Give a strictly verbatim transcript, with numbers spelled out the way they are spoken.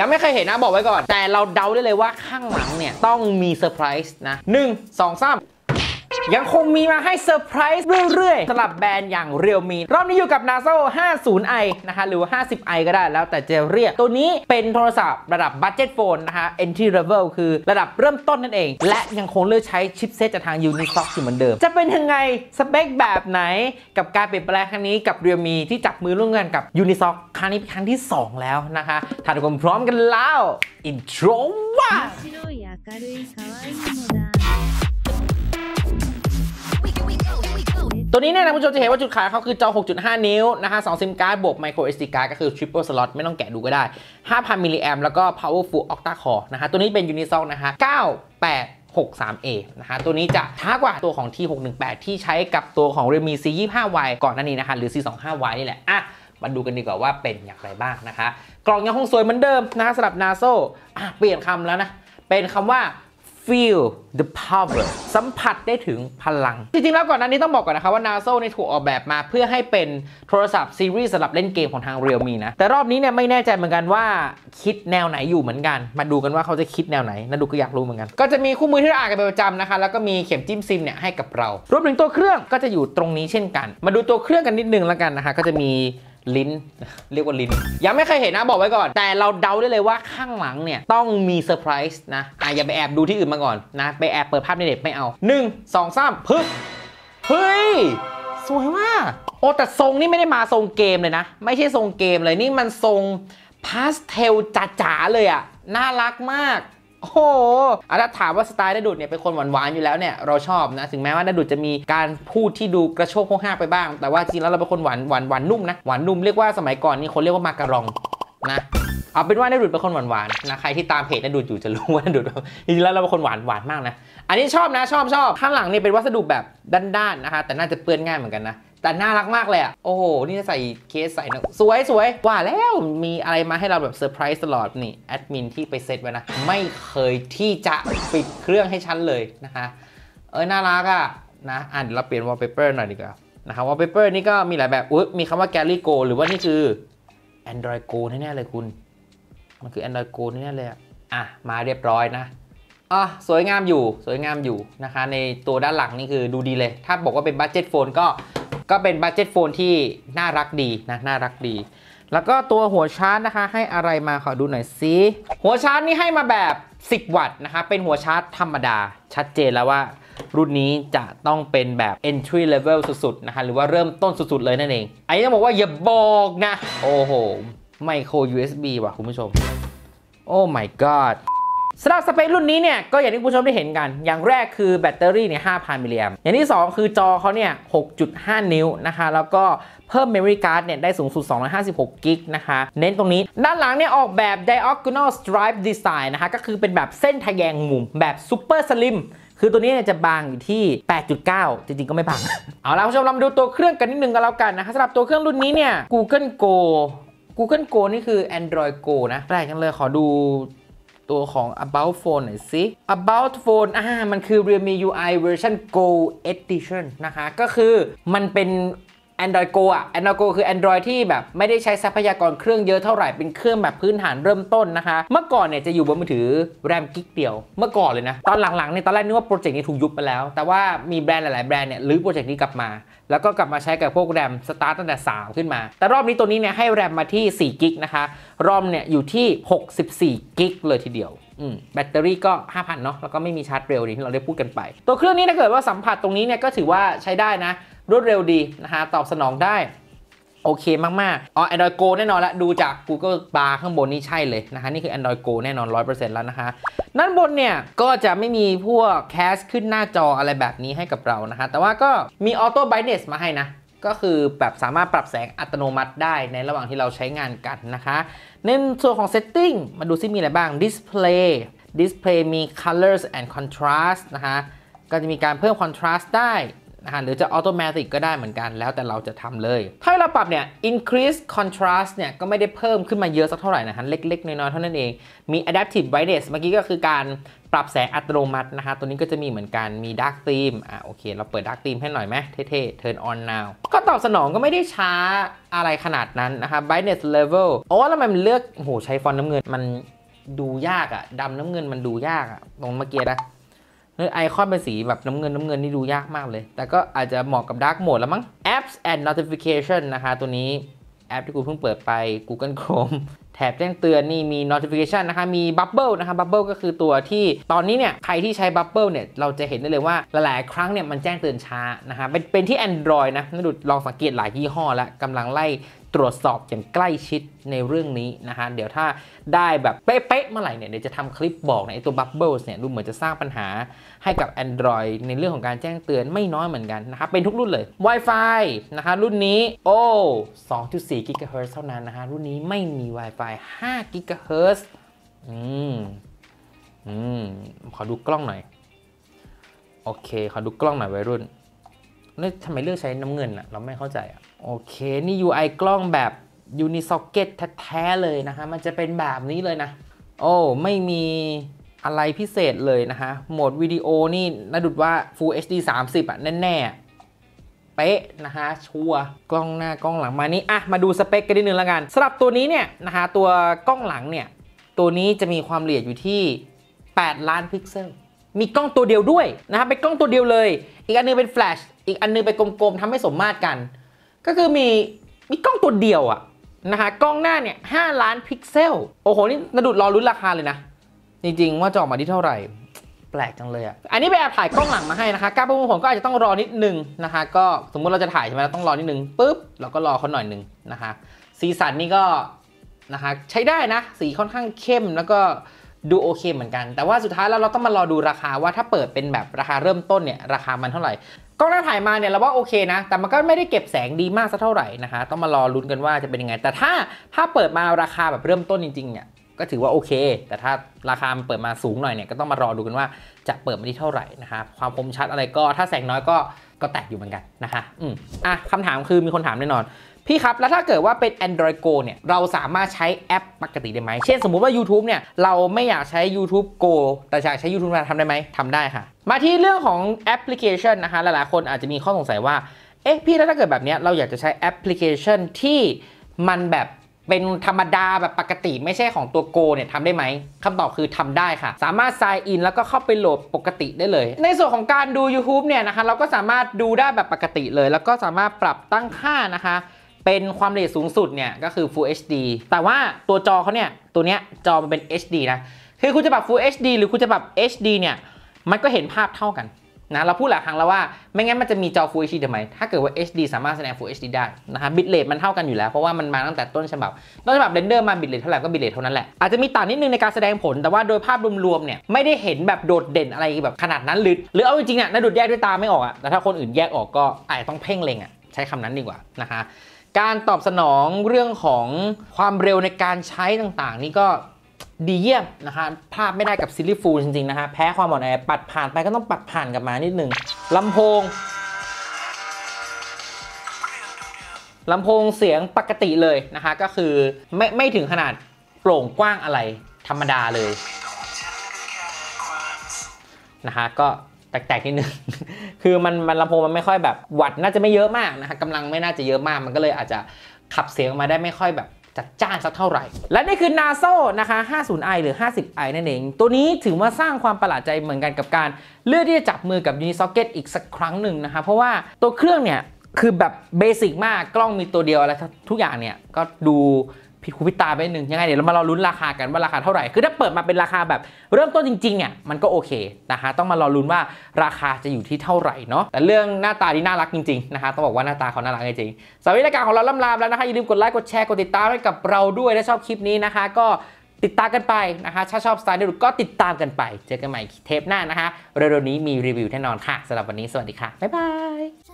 ยังไม่เคยเห็นนะบอกไว้ก่อนแต่เราเดาได้เลยว่าข้างหลังเนี่ยต้องมีเซอร์ไพรส์นะหนึ่งสองสามยังคงมีมาให้เซอร์ไพรส์เรื่อยๆสำหรับแบรนด์อย่าง Realme รอบนี้อยู่กับ Narzo ห้าสิบไอ นะคะหรือว่า ห้าสิบไอ ก็ได้แล้วแต่จะเรียกตัวนี้เป็นโทรศัพท์ระดับ Budget Phone นะคะ Entry Level คือระดับเริ่มต้นนั่นเองและยังคงเลือกใช้ชิปเซตจากทาง Unisoc อยู่เหมือนเดิมจะเป็นยังไงสเปคแบบไหนกับการเปลี่ยนแปลงครั้งนี้กับ Realme ที่จับมือร่วมกันกับ Unisoc ครั้งนี้เป็นครั้งที่สองแล้วนะคะถ้าทุกคนพร้อมกันแล้วอินโทรว่าตัวนี้เนี่ยนะคุณผู้ชมจะเห็นว่าจุดขายเขาคือจอ หกจุดห้า นิ้วนะคะสองซิมการ์ดบวกไมโคร เอส ดี การ์ดก็คือ Triple Slot ไม่ต้องแกะดูก็ได้ ห้าพัน มิลลิแอมป์แล้วก็ Powerful Octa Core นะฮะตัวนี้เป็น Unisoc นะฮะ เก้าแปดหกสามเอ นะฮะตัวนี้จะช้ากว่าตัวของ ที หกหนึ่งแปด ที่ใช้กับตัวของ Realme ซี ยี่สิบห้า วาย ก่อนหน้านี้นะคะหรือ ซี ยี่สิบห้า วาย นี่แหละอ่ะมาดูกันดีกว่าว่าเป็นอย่างไรบ้างนะคะกล่องยังคงสวยเหมือนเดิมนะสำหรับ Narzo อ่ะเปลี่ยนคำแล้วนะเป็นคำว่าFeel the power สัมผัสได้ถึงพลังจริงๆแล้วก่อนหน้านี้ต้องบอกก่อนนะคะว่า Narzo เนี่ยถูกออกแบบมาเพื่อให้เป็นโทรศัพท์ซีรีส์สำหรับเล่นเกมของทาง Realme นะแต่รอบนี้เนี่ยไม่แน่ใจเหมือนกันว่าคิดแนวไหนอยู่เหมือนกันมาดูกันว่าเขาจะคิดแนวไหนนะดูก็อยากรู้เหมือนกันก็จะมีคู่มือที่เราอ่านกันเป็นประจำนะคะแล้วก็มีเข็มจิ้มซิมเนี่ยให้กับเรารวมถึงตัวเครื่องก็จะอยู่ตรงนี้เช่นกันมาดูตัวเครื่องกันนิดนึงแล้วกันนะคะก็จะมีลิ้นเรียกว่าลิ้นยังไม่เคยเห็นนะบอกไว้ก่อนแต่เราเดาได้เลยว่าข้างหลังเนี่ยต้องมีเซอร์ไพรส์นะอ่ะอย่าไปแอบดูที่อื่นมาก่อนนะไปแอบเปิดภาพในเน็ตไม่เอาหนึ่ง สอง สามพึบเฮ้ยสวยมากโอ้แต่ทรงนี่ไม่ได้มาทรงเกมเลยนะไม่ใช่ทรงเกมเลยนี่มันทรงพาสเทลจ๋าๆเลยอ่ะน่ารักมากโอ้โหถ้าถามว่าสไตล์ณดุจเนี่ยเป็นคนหวานๆอยู่แล้วเนี่ยเราชอบนะถึงแม้ว่าณดุจจะมีการพูดที่ดูกระโชกโค้งห้าไปบ้างแต่ว่าจริงแล้วเราเป็นคนหวานหวานหวานนุ่มนะหวานนุ่มเรียกว่าสมัยก่อนนี่คนเรียกว่ามาการองนะเอาเป็นว่าณดุจเป็นคนหวานๆนะใครที่ตามเพจณดุจอยู่จะรู้ว่าณดุจจริงแล้วเราเป็นคนหวานหวานมากนะอันนี้ชอบนะชอบชอบข้างหลังนี่เป็นวัสดุแบบด้านๆนะคะแต่น่าจะเปื้อนง่ายเหมือนกันนะแต่น่ารักมากเลยอ่ะโอ้โหนี่จะใส่เคสใส่นะสวยสวยว่าแล้วมีอะไรมาให้เราแบบเซอร์ไพรส์ตลอดนี่แอดมินที่ไปเซตไว้นะไม่เคยที่จะปิดเครื่องให้ฉันเลยนะคะเออน่ารักอ่ะนะอ่ะเดี๋ยวเราเปลี่ยนวอลเปเปอร์หน่อยดีกว่านะคะวอลเปเปอร์นี่ก็มีหลายแบบอุ๊ยมีคำว่า Gallery Go หรือว่านี่คือ Android Go แน่ๆเลยคุณมันคือ Android Go แน่ๆเลยอ่ะอ่ะมาเรียบร้อยนะอ่ะสวยงามอยู่สวยงามอยู่นะคะในตัวด้านหลังนี่คือดูดีเลยถ้าบอกว่าเป็น Budget Phone ก็ก็เป็นบัดเจ็ตโฟนที่น่ารักดีนะน่ารักดีแล้วก็ตัวหัวชาร์จนะคะให้อะไรมาขอดูหน่อยซิหัวชาร์จนี่ให้มาแบบสิบวัตต์นะคะเป็นหัวชาร์จธรรมดาชัดเจนแล้วว่ารุ่นนี้จะต้องเป็นแบบ entry level สุดๆนะคะหรือว่าเริ่มต้นสุดๆเลยนั่นเองอันนี้ต้องบอกว่าอย่าบอกนะโอ้โหไมโคร ยู เอส บี ว่ะคุณผู้ชมโอ้ my god สำหรับสเปครุ่นนี้เนี่ยก็อย่างที่คุณผู้ชมได้เห็นกันอย่างแรกคือแบตเตอรี่เนี่ย ห้าพัน มิลลิแอมป์อย่างที่สองคือจอเขาเนี่ย หกจุดห้า นิ้วนะคะแล้วก็เพิ่ม memory card เนี่ยได้สูงสุดสองร้อยห้าสิบหก กิกนะคะเน้นตรงนี้ด้านหลังเนี่ยออกแบบ diagonal stripe design นะคะก็คือเป็นแบบเส้นทะแยงมุมแบบ super slim คือตัวนี้เนี่ยจะบางอยู่ที่ แปดจุดเก้า จริงๆก็ไม่บาง เอาล่ะคุณผู้ชมเรามาดูตัวเครื่องกันนิดนึงกันแล้วกันนะคะสำหรับตัวเครื่องรุ่นนี้เนี่ย Google Go Google Go นี่คือ Android Go นะแปลกจังเลยขอดูตัวของ about phone หน่อยสิ about phone อ่ามันคือ Realme ยู ไอ version Go Edition นะคะก็คือมันเป็น Android Go อ่ะ Android Go คือ Android ที่แบบไม่ได้ใช้ทรัพยากรเครื่องเยอะเท่าไหร่เป็นเครื่องแบบพื้นฐานเริ่มต้นนะคะเมื่อก่อนเนี่ยจะอยู่บนมือถือแรมกิกเดียวเมื่อก่อนเลยนะตอนหลังๆเนี่ยตอนแรกนึกว่าโปรเจกต์นี้ถูกยุบไปแล้วแต่ว่ามีแบรนด์หลายๆแบรนด์เนี่ยรื้อโปรเจกต์นี้กลับมาแล้วก็กลับมาใช้กับพวกแรมสตาร์ตตั้งแต่สามขึ้นมาแต่รอบนี้ตัวนี้เนี่ยให้แรมมาที่สี่กิกนะคะรอมเนี่ยอยู่ที่หกสิบสี่กิกเลยทีเดียวแบตเตอรี่ก็ ห้าพัน เนาะแล้วก็ไม่มีชาร์จเร็วนี่เราได้พูดกันไปตัวเครื่องนี้ถ้าเกิดว่าสัมผัสตรงนี้เนี่ยก็ถือว่าใช้ได้นะรวดเร็วดีนะคะตอบสนองได้โอเคมากๆอ๋อ Android Go แน่นอนละดูจาก Google Bar ข้างบนนี่ใช่เลยนะคะนี่คือ Android Go แน่นอน ร้อยเปอร์เซ็นต์ แล้วนะคะด้านบนเนี่ยก็จะไม่มีพวกแคสขึ้นหน้าจออะไรแบบนี้ให้กับเรานะคะแต่ว่าก็มี Auto Brightness มาให้นะก็คือแบบสามารถปรับแสงอัตโนมัติได้ในระหว่างที่เราใช้งานกันนะคะในส่วนของ Setting มาดูซิมีอะไรบ้าง Display Display มี Colors and Contrast นะคะก็จะมีการเพิ่ม Contrast ได้ นะฮะหรือจะอัตโนมัติก็ได้เหมือนกันแล้วแต่เราจะทำเลยถ้าเราปรับเนี่ย increase contrast เนี่ยก็ไม่ได้เพิ่มขึ้นมาเยอะสักเท่าไหร่นะฮะเล็กๆน้อยๆเท่านั้นเองมี adaptive brightness เมื่อกี้ก็คือการปรับแสงอัตโนมัตินะฮะตัวนี้ก็จะมีเหมือนกันมี dark theme อ่ะโอเคเราเปิด dark theme ให้หน่อยไหมเท่ๆ turn on now ก็ตอบสนองก็ไม่ได้ช้าอะไรขนาดนั้นนะคะ brightness level โอ้แล้วมันเลือกโอ้โหใช้ฟอนต์น้ำเงินมันดูยากอะดำน้ำเงินมันดูยากอะตรงเมื่อกี้นะเนื้อไอคอนเป็นสีแบบน้ำเงินน้ำเงินนี่ดูยากมากเลยแต่ก็อาจจะเหมาะกับ Dark Mode แล้วมั้ง Apps and Notification นะคะตัวนี้แอปที่กูเพิ่งเปิดไป Google Chrome แถบแจ้งเตือนนี่มี Notification นะคะมี Bubble นะคะ Bubble ก็คือตัวที่ตอนนี้เนี่ยใครที่ใช้ Bubble เนี่ยเราจะเห็นได้เลยว่าหลายๆครั้งเนี่ยมันแจ้งเตือนช้านะคะเป็นเป็นที่ Android นะน่าดูลองสังเกตหลายยี่ห้อแล้วกำลังไล่ตรวจสอบอย่างใกล้ชิดในเรื่องนี้นะฮะเดี๋ยวถ้าได้แบบเป๊ะๆเมื่อไหร่เนี่ยเดี๋ยวจะทำคลิปบอกในตัว Bubbles เนี่ยดูเหมือนจะสร้างปัญหาให้กับ Android ในเรื่องของการแจ้งเตือนไม่น้อยเหมือนกันนะครับเป็นทุกรุ่นเลย Wi-Fi นะคะรุ่นนี้โอ้ สองจุดสี่กิกะเฮิรตซ์ เท่านั้นนะฮะรุ่นนี้ไม่มี Wi-Fi ห้ากิกะเฮิรตซ์ อืมอืมขอดูกล้องหน่อยโอเคขอดูกล้องหน่อยวัยรุ่นนี่ทำไมเลือกใช้น้ำเงินอะเราไม่เข้าใจอะโอเคนี่ ยู ไอ กล้องแบบ Unisocket แท้ๆเลยนะคะมันจะเป็นแบบนี้เลยนะโอ้ไม่มีอะไรพิเศษเลยนะคะโหมดวิดีโอนี่น่าดุดว่า ฟูลเอชดี สามสิบ อะแน่ๆเป๊ะนะคะชัวกล้องหน้ากล้องหลังมานี้อะมาดูสเปคกันนิดนึงแล้วกันสำหรับตัวนี้เนี่ยนะคะตัวกล้องหลังเนี่ยตัวนี้จะมีความละเอียดอยู่ที่แปดล้านพิกเซลมีกล้องตัวเดียวด้วยนะคะเป็นกล้องตัวเดียวเลยอีกอันนึงเป็นแฟลชอีกอันนึงเป็นกลมๆทำให้สมมาตรกันก็คือมีมีกล้องตัวเดียวอะนะคะกล้องหน้าเนี่ยห้าล้านพิกเซลโอ้โหนี่น่าดุดรอลุ้นราคาเลยนะจริงๆว่าจะออกมาที่เท่าไหร่แปลกจังเลยอะอันนี้ไปแอบถ่ายกล้องหลังมาให้นะคะการประมวลผลก็อาจจะต้องรอนิดนึงนะคะก็สมมุติเราจะถ่ายใช่ไหมเราต้องรอนิดนึงปุ๊บเราก็รอเขาหน่อยนึงนะคะสีสันนี่ก็นะคะใช้ได้นะสีค่อนข้างเข้มแล้วก็ดูโอเคเหมือนกันแต่ว่าสุดท้ายแล้วเราต้องมารอดูราคาว่าถ้าเปิดเป็นแบบราคาเริ่มต้นเนี่ยราคามันเท่าไหร่กล้องหน้าถ่ายมาเนี่ยเราว่าโอเคนะแต่มันก็ไม่ได้เก็บแสงดีมากสักเท่าไหร่นะคะต้องมารอลุ้นกันว่าจะเป็นยังไงแต่ถ้าถ้าเปิดมาราคาแบบเริ่มต้นจริงๆเนี่ยก็ถือว่าโอเคแต่ถ้าราคามันเปิดมาสูงหน่อยเนี่ยก็ต้องมารอดูกันว่าจะเปิดมาที่เท่าไหร่นะคะความคมชัดอะไรก็ถ้าแสงน้อยก็ก็แตกอยู่เหมือนกันนะคะอืมอ่ะคำถามคือมีคนถามแน่นอนพี่ครับแล้วถ้าเกิดว่าเป็น Android Go เนี่ยเราสามารถใช้แอปปกติได้ไหมเช่นสมมุติว่า YouTube เนี่ยเราไม่อยากใช้ YouTube Go แต่อยากใช้ YouTube มาทำได้ไหมทำได้ค่ะมาที่เรื่องของแอปพลิเคชันนะคะหลายๆคนอาจจะมีข้อสงสัยว่าเอ๊ะพี่แล้วถ้าเกิดแบบนี้เราอยากจะใช้แอปพลิเคชันที่มันแบบเป็นธรรมดาแบบปกติไม่ใช่ของตัว Go เนี่ยทำได้ไหมคำตอบคือทำได้ค่ะสามารถ sign in แล้วก็เข้าไปโหลดปกติได้เลยในส่วนของการดู YouTube เนี่ยนะคะเราก็สามารถดูได้แบบปกติเลยแล้วก็สามารถปรับตั้งค่านะคะเป็นความละเอียดสูงสุดเนี่ยก็คือ ฟูลเอชดี แต่ว่าตัวจอเขาเนี่ยตัวเนี้ยจอมันเป็น เอชดี นะคือคุณจะปรับ ฟูลเอชดี หรือคุณจะปรับ เอชดี เนี่ยมันก็เห็นภาพเท่ากันนะเราพูดหลายครั้งแล้วว่าไม่งั้นมันจะมีจอ ฟูลเอชดี ทำไมถ้าเกิดว่า เอชดี สามารถแสดง ฟูลเอชดี ได้นะฮะบิตเรทมันเท่ากันอยู่แล้วเพราะว่ามันมาตั้งแต่ต้นฉบับต้นฉบับเรนเดอร์มาบิตเรทเท่าไหร่ก็บิตเรทเท่านั้นแหละอาจจะมีต่างนิดนึงในการแสดงผลแต่ว่าโดยภาพรวมๆเนี่ยไม่ได้เห็นแบบโดดเด่นอะไรแบบขนาดนั้นหรือหรือเอาจริงๆเนี่ยน่าดูแยกด้วยตาไม่ออกอะแต่ถ้าคนอื่นแยกออกก็อาจจะต้องเพ่งเล็งอะใช้คำนั้นดีกว่านะคะการตอบสนองเรื่องของความเร็วในการใช้ต่างๆนี่ก็ดีเยี่ยมนะคะภาพไม่ได้กับซิลลี่ฟูลจริงๆนะคะแพ้ความอ่อนแอปัดผ่านไปก็ต้องปัดผ่านกลับมานิดนึงลำโพงลำโพงเสียงปกติเลยนะคะก็คือไม่ไม่ถึงขนาดโปร่งกว้างอะไรธรรมดาเลยนะคะก็แตกๆนิดนึง คือมันมันลำโพงมันไม่ค่อยแบบวัดน่าจะไม่เยอะมากนะคะกำลังไม่น่าจะเยอะมากมันก็เลยอาจจะขับเสียงออกมาได้ไม่ค่อยแบบจัดจ้านสักเท่าไหร่และนี่คือ Narzo นะคะ ห้าสิบไอ หรือ ห้าสิบไอ นั่นเองตัวนี้ถือว่าสร้างความประหลาดใจเหมือนกันกับการเลือกที่จะจับมือกับ Unisocket อีกสักครั้งหนึ่งนะคะเพราะว่าตัวเครื่องเนี่ยคือแบบเบสิกมากกล้องมีตัวเดียวอะไรทุกอย่างเนี่ยก็ดูพี่คูพิตาไปหนึ่งยังไงเดี๋ยวเรามาลองลุ้นราคากันว่าราคาเท่าไหร่คือถ้าเปิดมาเป็นราคาแบบเริ่มต้นจริงๆเนี่ยมันก็โอเคนะคะต้องมาลองลุ้นว่าราคาจะอยู่ที่เท่าไหร่เนาะแต่เรื่องหน้าตาที่น่ารักจริงๆนะคะต้องบอกว่าหน้าตาเขาน่ารักจริงๆสำหรับรายการของเราล่ำลาแล้วนะคะอย่าลืมกดไลค์กดแชร์กดติดตามให้กับเราด้วยและชอบคลิปนี้นะคะก็ติดตามกันไปนะคะถ้าชอบสไตล์เดลุดก็ติดตามกันไปเจอกันใหม่เทปหน้านะคะเร็วๆนี้มีรีวิวแน่นอนค่ะสำหรับวันนี้สวัสดีค่ะบ๊ายบาย